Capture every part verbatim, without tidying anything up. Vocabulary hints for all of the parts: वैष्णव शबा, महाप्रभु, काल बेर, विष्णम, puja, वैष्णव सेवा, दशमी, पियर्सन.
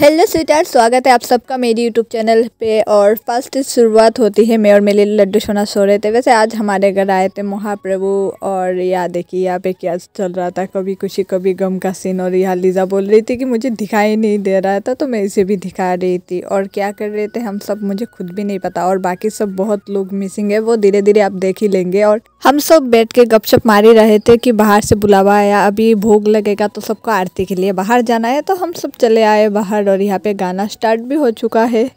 Hello स्वीटार, स्वागत है आप सबका मेरी यूट्यूब चैनल पे। और फर्स्ट शुरुआत होती है मैं और मेरे लड्डू सोना सो रहे थे। वैसे आज हमारे घर आए थे महाप्रभु, और याद देखिए यहाँ पे क्या चल रहा था, कभी खुशी कभी गम का सीन। और यहाँ लीजा बोल रही थी कि मुझे दिखाई नहीं दे रहा था, तो मैं इसे भी दिखा रही थी। और क्या कर रहे थे हम सब, मुझे खुद भी नहीं पता। और बाकी सब बहुत लोग मिसिंग है, वो धीरे धीरे आप देख ही लेंगे। और हम सब बैठ के गपशप मार ही रहे थे कि बाहर से बुलावा आया, अभी भोग लगेगा तो सबको आरती के लिए बाहर जाना है, तो हम सब चले आए बाहर। और यहाँ पे गाना स्टार्ट भी हो चुका है।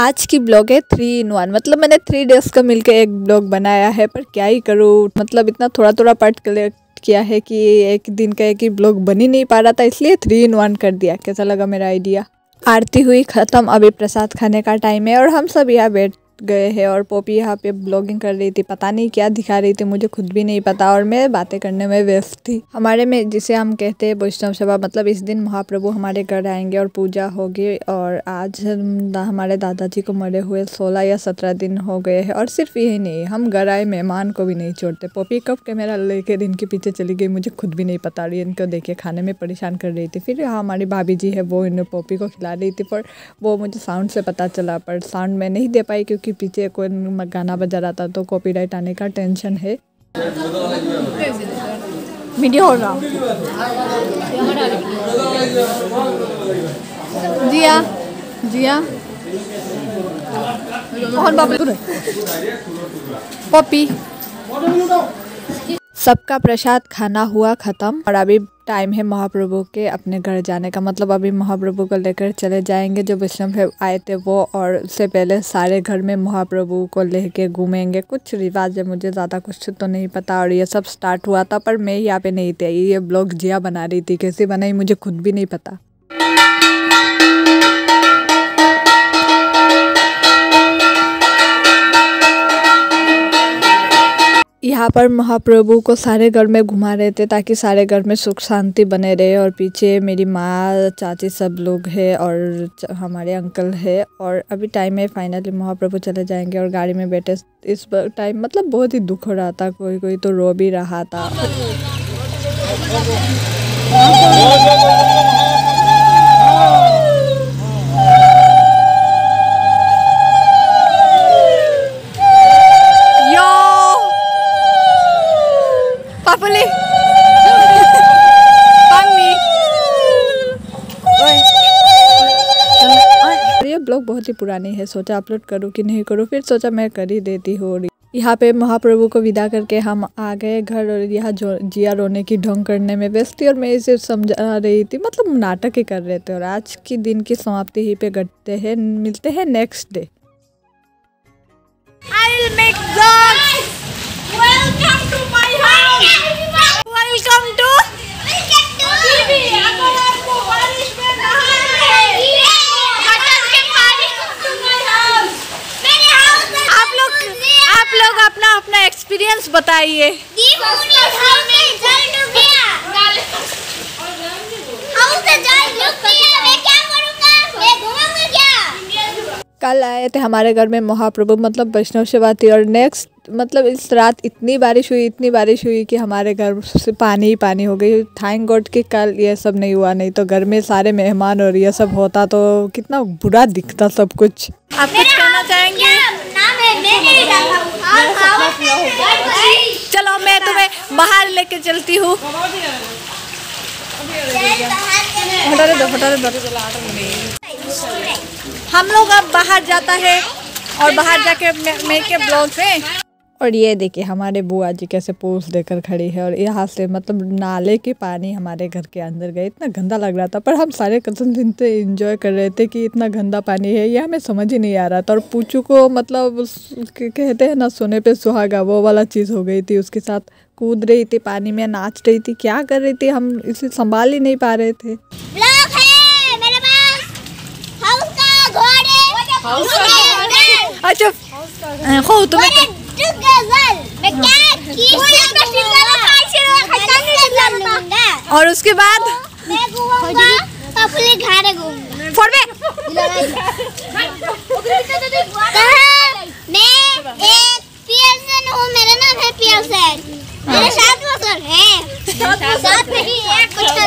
आज की ब्लॉग है थ्री इन वन, मतलब मैंने थ्री डेज का मिलकर एक ब्लॉग बनाया है। पर क्या ही करूँ, मतलब इतना थोड़ा थोड़ा पार्ट कलेक्ट किया है कि एक दिन का एक ही ब्लॉग बन ही नहीं पा रहा था, इसलिए थ्री इन वन कर दिया। कैसा लगा मेरा आइडिया। आरती हुई ख़त्म, अभी प्रसाद खाने का टाइम है। और हम सब यहाँ बैठ गए हैं, और पॉपी यहाँ पे ब्लॉगिंग कर रही थी, पता नहीं क्या दिखा रही थी, मुझे खुद भी नहीं पता। और मैं बातें करने में व्यस्त थी। हमारे में जिसे हम कहते हैं वैष्णव शबा, मतलब इस दिन महाप्रभु हमारे घर आएंगे और पूजा होगी। और आज दा, हमारे दादाजी को मरे हुए सोलह या सत्रह दिन हो गए हैं। और सिर्फ यही नहीं, हम घर आए मेहमान को भी नहीं छोड़ते। पॉपी कब कैमरा लेकर इनके पीछे चली गई, मुझे खुद भी नहीं पता। रही इनको देखिए खाने में परेशान कर रही थी। फिर यहाँ हमारी भाभी जी है, वो इन्हें पॉपी को खिला रही थी, पर वो मुझे साउंड से पता चला, पर साउंड मैं नहीं दे पाई क्योंकि कि पीछे कोई गाना बजा रहा था, तो कॉपीराइट आने का टेंशन है। मीडिया हो रहा जिया जिया और बाबू पॉपी। सबका प्रसाद खाना हुआ खत्म, और अभी टाइम है महाप्रभु के अपने घर जाने का। मतलब अभी महाप्रभु को लेकर चले जाएंगे जो विष्णम आए थे वो, और उससे पहले सारे घर में महाप्रभु को लेके घूमेंगे। कुछ रिवाज है, मुझे ज़्यादा कुछ तो नहीं पता। और ये सब स्टार्ट हुआ था, पर मैं यहाँ पे नहीं थी। ये ब्लॉग जिया बना रही थी, कैसे बनाई मुझे खुद भी नहीं पता। यहाँ पर महाप्रभु को सारे घर में घुमा रहे थे ताकि सारे घर में सुख शांति बने रहे। और पीछे मेरी माँ, चाची सब लोग है, और हमारे अंकल है। और अभी टाइम है, फाइनली महाप्रभु चले जाएंगे। और गाड़ी में बैठे इस टाइम मतलब बहुत ही दुख हो रहा था, कोई कोई तो रो भी रहा था। ब्लॉग बहुत ही पुरानी है, सोचा अपलोड करूँ कि नहीं करूँ, फिर सोचा मैं कर ही देती हूँ। यहाँ पे महाप्रभु को विदा करके हम आ गए घर। और यहाँ जिया रोने की ढोंग करने में व्यस्त थी, और मैं इसे समझा रही थी, मतलब नाटक ही कर रहे थे। और आज की दिन की समाप्ति ही पे घटते हैं, मिलते हैं नेक्स्ट डे। एक्सपीरियंस बताइए। कल आए थे हमारे घर में महाप्रभु, मतलब वैष्णव सेवा थी। और नेक्स्ट मतलब इस रात इतनी बारिश हुई, इतनी बारिश हुई कि हमारे घर से पानी ही पानी हो गई। थैंक गॉड कि कल ये सब नहीं हुआ, नहीं तो घर में सारे मेहमान और ये सब होता तो कितना बुरा दिखता सब कुछ। आप कुछ कहना चाहेंगे? चलो मैं तुम्हें बाहर लेके चलती हूँ। हम लोग अब बाहर जाता है, और बाहर जाके मेरे ब्लॉग में। और ये देखिए हमारे बुआ जी कैसे पोज देकर खड़ी है और यहाँ से मतलब नाले के पानी हमारे घर के अंदर गए। इतना गंदा लग रहा था पर हम सारे कजन इनसे एंजॉय कर रहे थे कि इतना गंदा पानी है ये हमें समझ ही नहीं आ रहा था। और पूछू को मतलब कहते हैं ना सोने पे सुहागा, वो वाला चीज़ हो गई थी। उसके साथ कूद रही थी पानी में, नाच रही थी, क्या कर रही थी हम इसे संभाल ही नहीं पा रहे थे। अच्छा हो तुम्हें मैं क्या और उसके बाद मैं एक पियर्सन हूं, मेरा नाम है पियर्सन, मेरे साथ मसल है साथ नहीं है कुछ है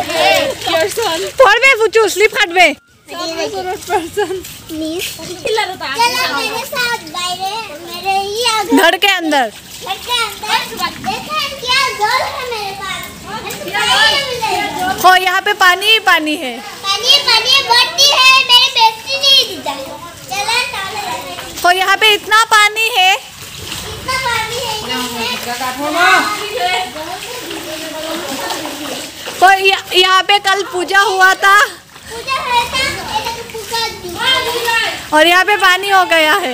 पियर्सन फॉरवे पूछो स्लिप हट में घर के अंदर हो। यहाँ पे पानी ही पानी है, पानी पानी है मेरे बेस्टी नहीं चला। यहाँ पे इतना पानी है, इतना पानी है। यहाँ पे कल पूजा हुआ था और यहाँ पे पानी हो गया है।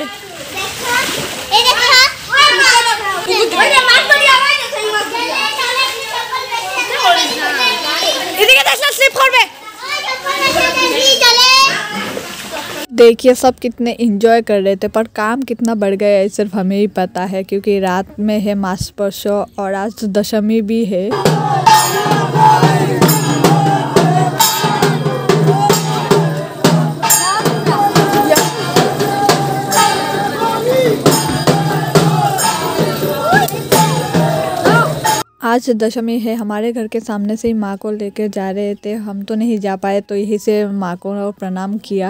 देखिए सब कितने एंजॉय कर रहे थे पर काम कितना बढ़ गया है सिर्फ हमें ही पता है, क्योंकि रात में है मास परसों और आज दशमी भी है। आज दशमी है, हमारे घर के सामने से ही माँ को लेकर जा रहे थे, हम तो नहीं जा पाए तो यहीं से माँ को प्रणाम किया।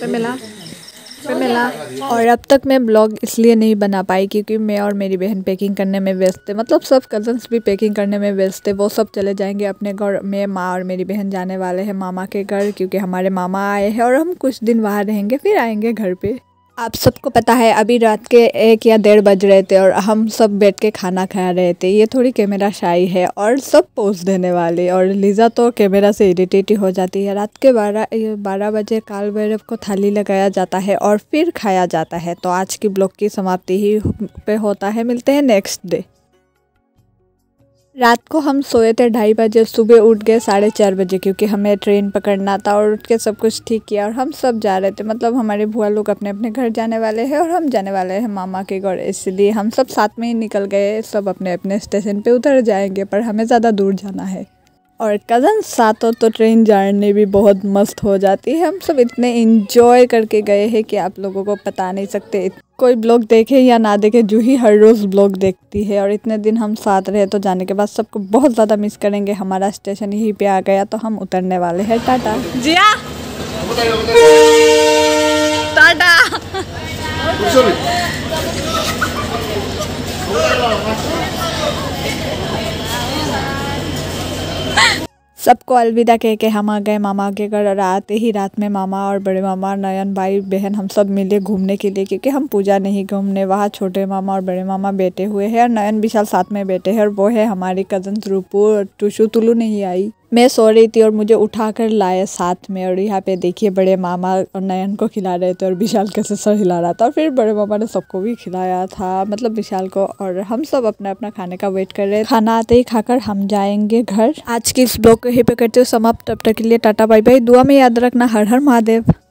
पे मिला मिला। और अब तक मैं ब्लॉग इसलिए नहीं बना पाई क्योंकि मैं और मेरी बहन पैकिंग करने में व्यस्त थे, मतलब सब कजन्स भी पैकिंग करने में व्यस्त थे। वो सब चले जाएंगे अपने घर में, माँ और मेरी बहन जाने वाले हैं मामा के घर क्योंकि हमारे मामा आए हैं और हम कुछ दिन वहाँ रहेंगे फिर आएंगे घर पे। आप सबको पता है अभी रात के एक या डेढ़ बज रहे थे और हम सब बैठ के खाना खा रहे थे। ये थोड़ी कैमरा शाई है और सब पोज देने वाली, और लीजा तो कैमरा से इरिटेट हो जाती है। रात के बारह बारह बजे काल बेर को थाली लगाया जाता है और फिर खाया जाता है। तो आज की ब्लॉग की समाप्ति ही पे होता है, मिलते हैं नेक्स्ट डे। रात को हम सोए थे ढाई बजे, सुबह उठ गए साढ़े चार बजे क्योंकि हमें ट्रेन पकड़ना था और उठ के सब कुछ ठीक किया और हम सब जा रहे थे। मतलब हमारे भुआ लोग अपने अपने घर जाने वाले हैं और हम जाने वाले हैं मामा के घर, इसलिए हम सब साथ में ही निकल गए। सब अपने अपने स्टेशन पे उतर जाएंगे पर हमें ज़्यादा दूर जाना है। और कज़न साथ हो तो ट्रेन जर्नी भी बहुत मस्त हो जाती है। हम सब इतने इन्जॉय करके गए हैं कि आप लोगों को बता नहीं सकते। कोई ब्लॉग देखे या ना देखे, जूही हर रोज़ ब्लॉग देखती है और इतने दिन हम साथ रहे तो जाने के बाद सबको बहुत ज़्यादा मिस करेंगे। हमारा स्टेशन यहीं पे आ गया तो हम उतरने वाले हैं। टाटा जिया टाटा सबको अलविदा कह के हम आ गए मामा के घर। और आते ही रात में मामा और बड़े मामा, नयन भाई, बहन हम सब मिले घूमने के लिए क्योंकि हम पूजा नहीं घूमने वहाँ छोटे मामा और बड़े मामा बैठे हुए हैं और नयन विशाल साथ में बैठे हैं और वो है हमारी कजन रूपू। और टुशु तुलू नहीं आई, मैं सो रही थी और मुझे उठा कर लाए साथ में। और यहाँ पे देखिए बड़े मामा और नयन को खिला रहे थे और विशाल कैसे सर हिला रहा था और फिर बड़े मामा ने सबको भी खिलाया था, मतलब विशाल को। और हम सब अपना अपना खाने का वेट कर रहे थे, खाना आते ही खाकर हम जाएंगे घर। आज की इस ब्लॉग को यहीं पे करते हुए समाप्त। तब तक के लिए टाटा बाय बाय, दुआ में याद रखना। हर हर महादेव।